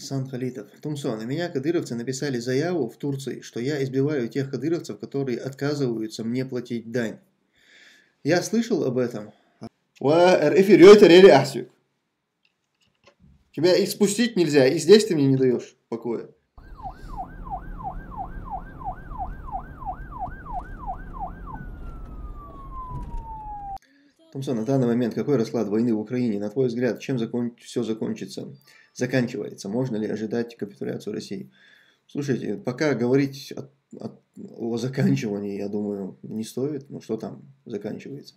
Сан-Халитов. Тумсон, на меня кадыровцы написали заяву в Турции, что я избиваю тех кадыровцев, которые отказываются мне платить дань. Я слышал об этом. Тебя их спустить нельзя, и здесь ты мне не даешь покоя. Тумсон, на данный момент какой расклад войны в Украине? На твой взгляд, чем все заканчивается? Можно ли ожидать капитуляцию России? Слушайте, пока говорить о заканчивании, я думаю, не стоит. Ну что там заканчивается?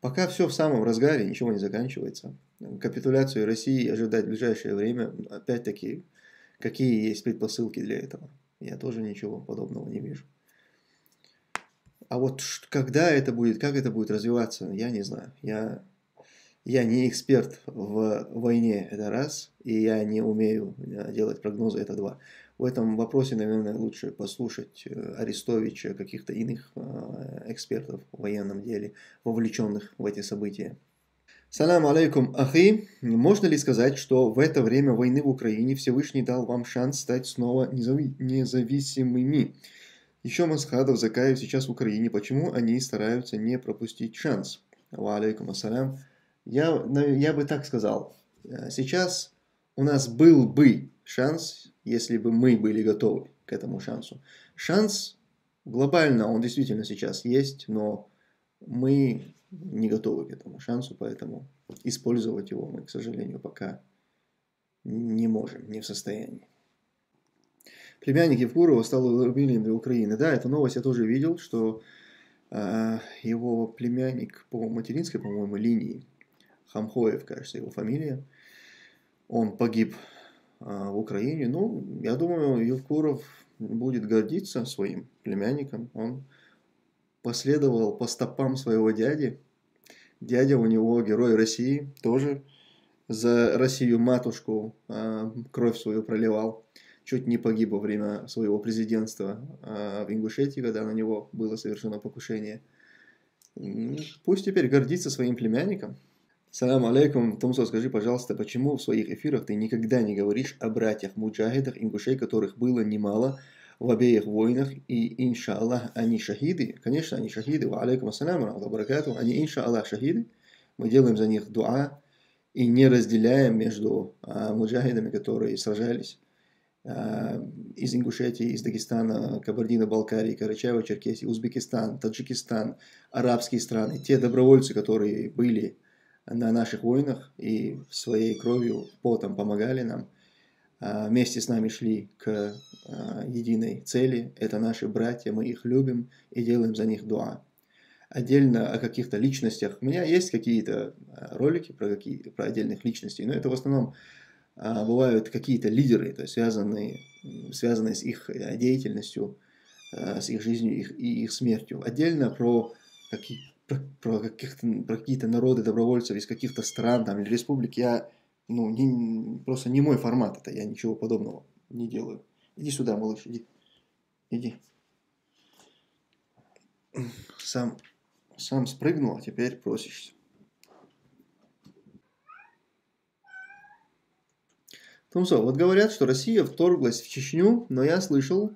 Пока все в самом разгаре, ничего не заканчивается. Капитуляцию России ожидать в ближайшее время, опять-таки, какие есть предпосылки для этого? Я тоже ничего подобного не вижу. А вот когда это будет, как это будет развиваться, я не знаю. Я не эксперт в войне, это раз, и я не умею делать прогнозы, это два. В этом вопросе, наверное, лучше послушать Арестовича, каких-то иных экспертов в военном деле, вовлеченных в эти события. Салам алейкум, ахи. Можно ли сказать, что в это время войны в Украине Всевышний дал вам шанс стать снова независимыми? Еще Масхадов, Закаев сейчас в Украине. Почему они стараются не пропустить шанс? Ва алейкум ассалям. Я бы так сказал. Сейчас у нас был бы шанс, если бы мы были готовы к этому шансу. Шанс глобально, он действительно сейчас есть, но мы не готовы к этому шансу, поэтому использовать его мы, к сожалению, пока не можем, не в состоянии. Племянник Евкурова стал рубильным для Украины. Да, эту новость я тоже видел, что его племянник по материнской, по-моему, линии, Хамхоев, кажется, его фамилия, он погиб в Украине. Ну, я думаю, Юлкуров будет гордиться своим племянником. Он последовал по стопам своего дяди. Дядя у него герой России, тоже за Россию-матушку кровь свою проливал. Чуть не погиб во время своего президентства в Ингушетии, когда на него было совершено покушение. Пусть теперь гордится своим племянником. Салам алейкум. Тумсо, скажи, пожалуйста, почему в своих эфирах ты никогда не говоришь о братьях-муджахидах, ингушей, которых было немало в обеих войнах, и, иншаллах, они шахиды? Конечно, они шахиды. Ва алейкум ассалям, рахмату баракату. Они, иншаллах, шахиды. Мы делаем за них дуа и не разделяем между муджахидами, которые сражались из Ингушетии, из Дагестана, Кабардино-Балкарии, Карачаево-Черкесии, Узбекистан, Таджикистан, арабские страны. Те добровольцы, которые были на наших войнах и своей кровью, потом помогали нам, вместе с нами шли к единой цели. Это наши братья, мы их любим и делаем за них дуа. Отдельно о каких-то личностях. У меня есть какие-то ролики про отдельных личностей, но это в основном бывают какие-то лидеры, то есть связанные с их деятельностью, с их жизнью и их смертью. Отдельно про какие-то народы добровольцев из каких-то стран там, или республик, просто не мой формат это, я ничего подобного не делаю. Иди сюда, малыш, иди. Сам спрыгнул, а теперь просишься. Тумсо, вот говорят, что Россия вторглась в Чечню, но я слышал,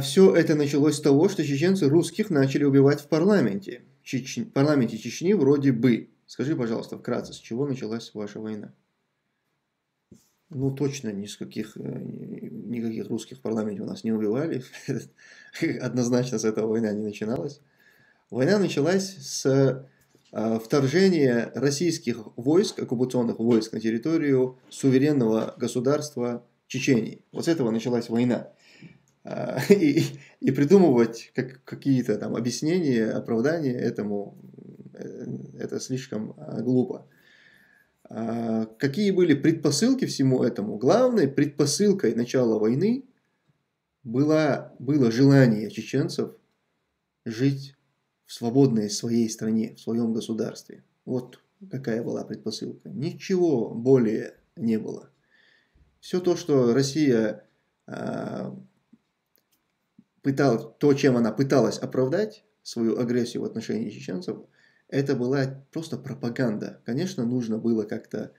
все это началось с того, что чеченцы русских начали убивать в парламенте. В парламенте Чечни вроде бы. Скажи, пожалуйста, вкратце, с чего началась ваша война? Ну, точно никаких русских в парламенте у нас не убивали. Однозначно с этого война не начиналась. Война началась с вторжение российских войск, оккупационных войск на территорию суверенного государства Чечении. Вот с этого началась война. И придумывать какие-то там объяснения, оправдания этому, это слишком глупо. Какие были предпосылки всему этому? Главной предпосылкой начала войны было желание чеченцев жить в свободной своей стране, в своем государстве. Вот какая была предпосылка. Ничего более не было. Все то, что Россия чем она пыталась оправдать свою агрессию в отношении чеченцев, это была просто пропаганда. Конечно, нужно было как-то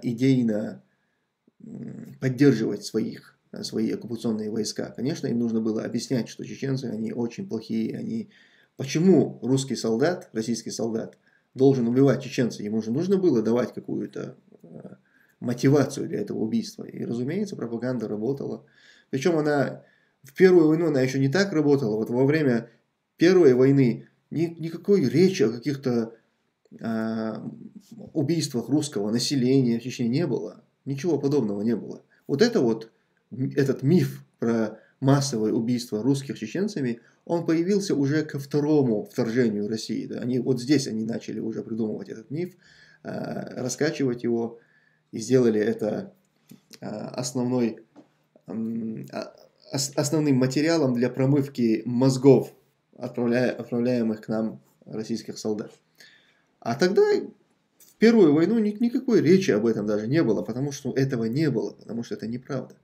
идейно поддерживать свои оккупационные войска. Конечно, им нужно было объяснять, что чеченцы, они очень плохие, они... Почему русский солдат, российский солдат, должен убивать чеченца? Ему же нужно было давать какую-то мотивацию для этого убийства. И, разумеется, пропаганда работала. Причем она... В Первую войну она еще не так работала. Вот во время Первой войны никакой речи о каких-то убийствах русского населения в Чечне не было. Ничего подобного не было. Вот это вот, этот миф про массовое убийство русских чеченцами, он появился уже ко второму вторжению России. Да? Вот здесь они начали уже придумывать этот миф, раскачивать его, и сделали это основным материалом для промывки мозгов, отправляемых к нам российских солдат. А тогда в Первую войну никакой речи об этом даже не было, потому что этого не было, потому что это неправда.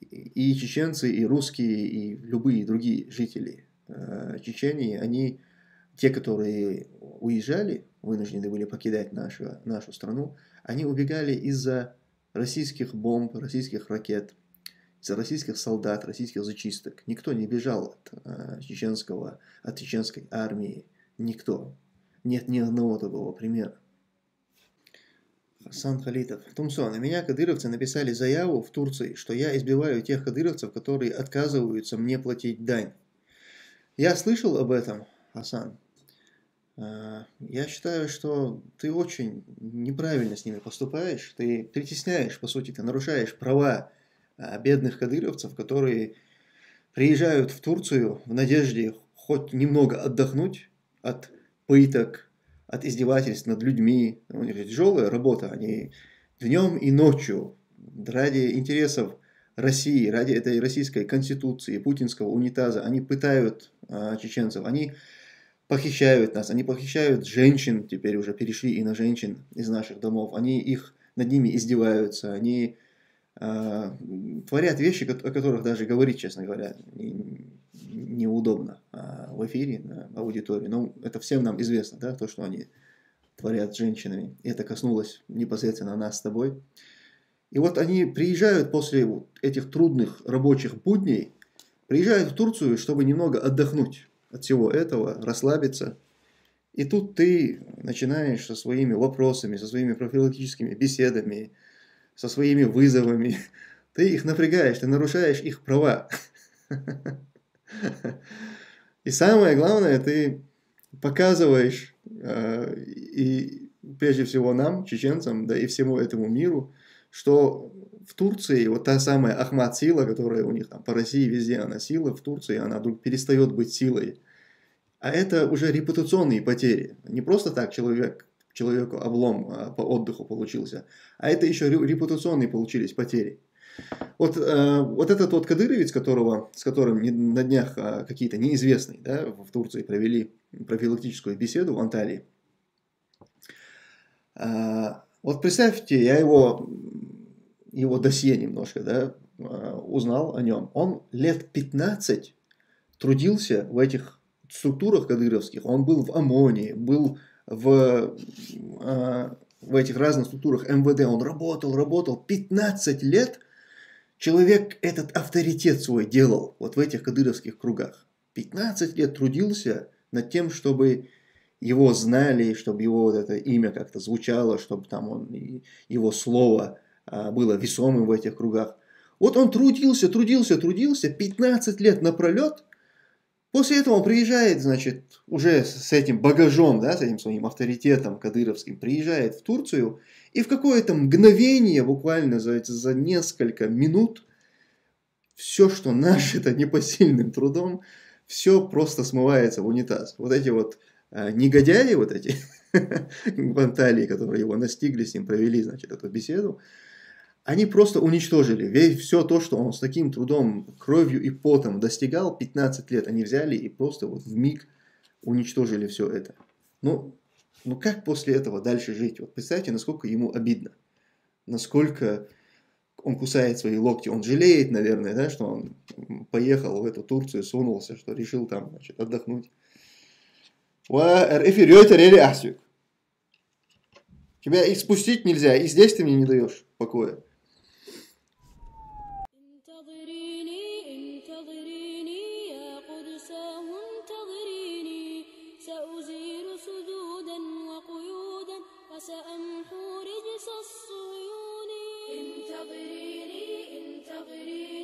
И чеченцы, и русские, и любые другие жители Чечении, они, те, которые уезжали, вынуждены были покидать нашу страну, они убегали из-за российских бомб, российских ракет, из-за российских солдат, российских зачисток. Никто не бежал от чеченской армии. Никто. Нет ни одного такого примера. Хасан Халитов. Тумсон. На меня кадыровцы написали заяву в Турции, что я избиваю тех кадыровцев, которые отказываются мне платить дань. Я слышал об этом, Хасан. Я считаю, что ты очень неправильно с ними поступаешь. Ты притесняешь, по сути, ты нарушаешь права бедных кадыровцев, которые приезжают в Турцию в надежде хоть немного отдохнуть от пыток, от издевательств над людьми. У них тяжелая работа, они днем и ночью ради интересов России, ради этой российской конституции, путинского унитаза, они пытают чеченцев, они похищают нас, они похищают женщин, теперь уже перешли и на женщин из наших домов, они над ними издеваются, они творят вещи, о которых даже говорить, честно говоря, неудобно в эфире, на аудитории. Но это всем нам известно, да, то, что они творят с женщинами. И это коснулось непосредственно нас с тобой. И вот они приезжают после этих трудных рабочих будней, приезжают в Турцию, чтобы немного отдохнуть от всего этого, расслабиться. И тут ты начинаешь со своими вопросами, со своими профилактическими беседами, со своими вызовами. Ты их напрягаешь, ты нарушаешь их права. И самое главное, ты показываешь, и прежде всего нам, чеченцам, да и всему этому миру, что в Турции вот та самая Ахмат-сила, которая у них там по России везде, она сила, в Турции она вдруг перестает быть силой. А это уже репутационные потери. Не просто так человеку облом по отдыху получился, а это еще репутационные получились потери. Вот этот вот кадыровец, с которым на днях какие-то неизвестные, да, в Турции провели профилактическую беседу в Анталии. Вот представьте, я его досье немножко, да, узнал о нем. Он лет 15 трудился в этих структурах кадыровских. Он был в ОМОНе, был в этих разных структурах МВД, он работал, 15 лет человек этот авторитет свой делал, вот в этих кадыровских кругах. 15 лет трудился над тем, чтобы его знали, чтобы его вот это имя как-то звучало, чтобы там его слово было весомым в этих кругах. Вот он трудился, 15 лет напролет. После этого он приезжает, значит, уже с этим багажом, да, с этим своим авторитетом кадыровским, приезжает в Турцию, и в какое-то мгновение, буквально за несколько минут, все, что нажито непосильным трудом, все просто смывается в унитаз. Вот эти вот негодяи, вот эти в Анталии, которые его настигли, с ним провели, значит, эту беседу, они просто уничтожили все то, что он с таким трудом, кровью и потом достигал. 15 лет они взяли и просто вот вмиг уничтожили все это. Ну как после этого дальше жить? Вот представьте, насколько ему обидно. Насколько он кусает свои локти. Он жалеет, наверное, да, что он поехал в эту Турцию, сунулся, что решил там, значит, отдохнуть. Тебя их спустить нельзя, и здесь ты мне не даешь покоя. أمحو رجس الصيون انتظريني انتظريني